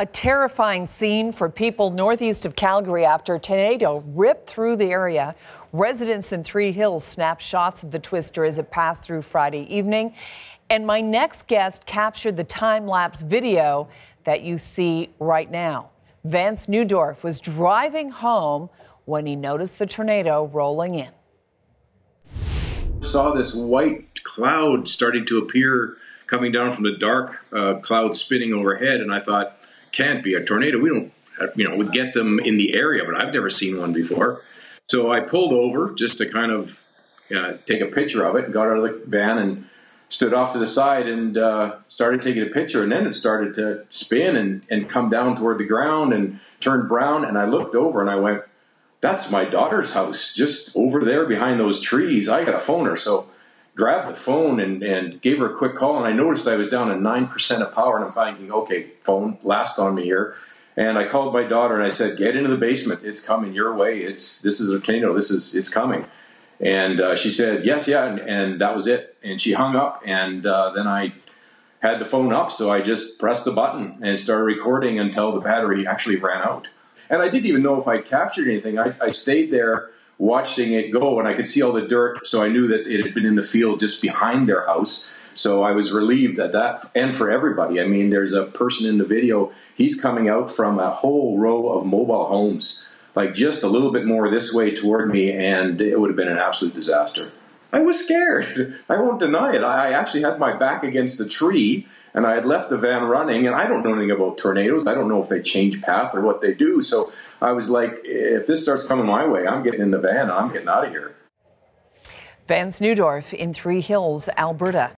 A terrifying scene for people northeast of Calgary after a tornado ripped through the area. Residents in Three Hills snapped shots of the twister as it passed through Friday evening. And my next guest captured the time-lapse video that you see right now. Vance Neudorf was driving home when he noticed the tornado rolling in. Saw this white cloud starting to appear coming down from the dark, cloud spinning overhead, and I thought, can't be a tornado. We don't, we get them in the area, but I've never seen one before. So I pulled over just to kind of take a picture of it, and got out of the van and stood off to the side and started taking a picture. And then it started to spin and come down toward the ground and turned brown. And I looked over and I went, that's my daughter's house just over there behind those trees. I got to phone her. So grabbed the phone and gave her a quick call, and I noticed I was down to 9% of power, and I'm thinking, okay, phone, last on me here. And I called my daughter and I said, get into the basement, it's coming your way, this is a tornado, it's coming. And she said, yes, yeah, and that was it. And she hung up, and then I had the phone up, so I just pressed the button and started recording until the battery actually ran out. And I didn't even know if I captured anything. I stayed there watching it go, and I could see all the dirt, so I knew that it had been in the field just behind their house. So I was relieved at that, and for everybody. I mean, there's a person in the video, he's coming out from a whole row of mobile homes, like just a little bit more this way toward me, and it would have been an absolute disaster. I was scared. I won't deny it. I actually had my back against the tree, and I had left the van running, and I don't know anything about tornadoes. I don't know if they change path or what they do. So I was like, if this starts coming my way, I'm getting in the van, I'm getting out of here. Vance Neudorf in Three Hills, Alberta.